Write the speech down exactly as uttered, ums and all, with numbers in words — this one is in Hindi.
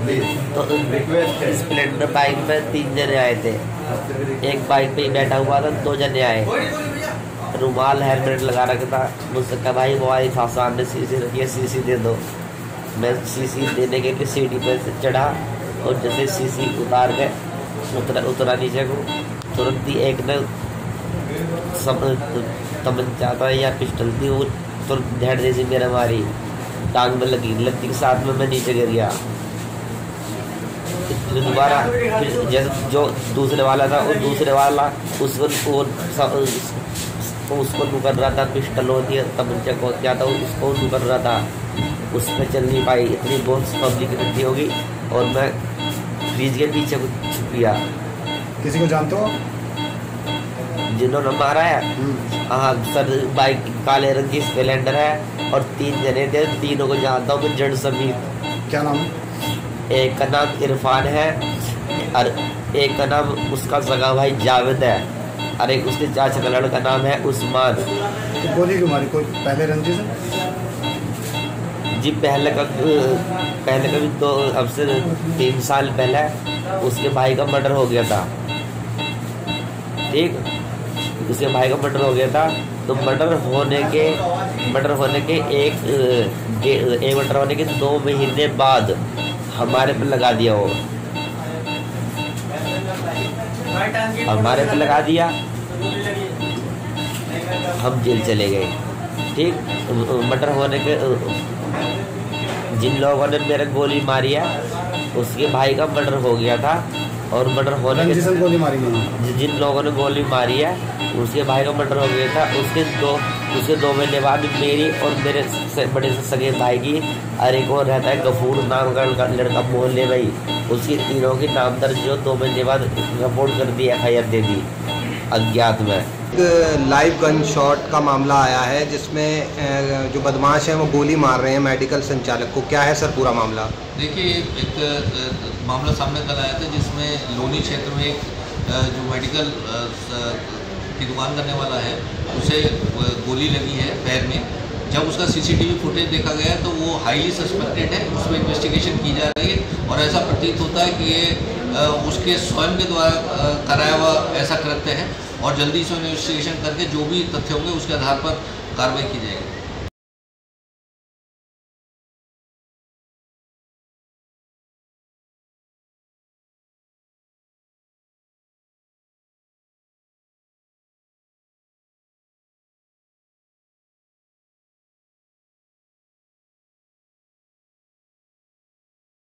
तो स्प्लेंडर बाइक में तीन जने आए थे, एक बाइक पे ही बैठा हुआ था, दो जने आए, रुमाल हेलमेट लगा रखा था। मुझसे कहा भाई मोबाइल था सामने शीशी रखिए, शीशी दे दो। मैं शीशी देने के लिए सीढ़ी पर चढ़ा और जैसे शीशी उतार के उतरा उतरा नीचे को, तुरंत ही एक ने तमंचा था या पिस्टल थी, वो तुरंत ढेड़ जैसी मेरे मारी, टांग में लगी, लत्ती के साथ में मैं नीचे गिर गया। दोबारा जैसे जो दूसरे वाला था और दूसरे वाला उसको उसको नुकर रहा था, पिस्टल होती है तमंचा को क्या था, उसको नुकर रहा था, उस पर चल नहीं पाई, इतनी बहुत पब्लिक इकट्ठी होगी और मैं फ्रीज के पीछे कुछ छुप गया। किसी को जानते हो जिन्होंने मारा है? हाँ सर, बाइक काले रंग की स्प्लेंडर है और तीन जने थे, तीनों को जानता हूँ मैं जड़ समीत। क्या नाम? एक का नाम इरफान है और एक का नाम उसका सगा भाई जावेद है और एक उसके चाचा का लड़का नाम है उस्मान। तो गोली क्यों मारी? कोई पहले रंजिश है? जी पहले का पहले का भी तो अब से तीन साल पहले उसके भाई का मर्डर हो गया था। ठीक, उसके भाई का मर्डर हो गया था तो मर्डर होने के मर्डर होने के एक एक मर्डर होने के दो महीने बाद हमारे पे लगा दिया, वो हमारे पे लगा दिया, हम जेल चले गए। ठीक, मर्डर होने के जिन लोगों ने मेरे गोली मारी है उसके भाई का मर्डर हो गया था और मर्डर होने के गोली मारी है, जिन लोगों ने गोली मारी है उसके भाई का मर्डर हो गया था। उसके दो उसके दो महीने बाद मेरी और मेरे से बड़े से सगे भाई की और एक और रहता है गफूर नाम का लड़का मोहल्ले भाई, उसकी तीनों की नाम दर्ज जो दो महीने बाद रिपोर्ट कर दी, एफ आई आर दे दी अज्ञात में। एक लाइव गन शॉट का मामला आया है जिसमें जो बदमाश हैं वो गोली मार रहे हैं मेडिकल संचालक को, क्या है सर पूरा मामला? देखिए, एक मामला सामने कल आया था जिसमें लोनी क्षेत्र में एक जो मेडिकल की दुकान करने वाला है उसे गोली लगी है पैर में। जब उसका सीसीटीवी फुटेज देखा गया तो वो हाईली सस्पेक्टेड है, उसमें इन्वेस्टिगेशन की जा रही है और ऐसा प्रतीत होता है कि ये उसके स्वयं के द्वारा कराया हुआ ऐसा कृत्य है और जल्दी से इन्वेस्टिगेशन करके जो भी तथ्य होंगे उसके आधार पर कार्रवाई की जाएगी।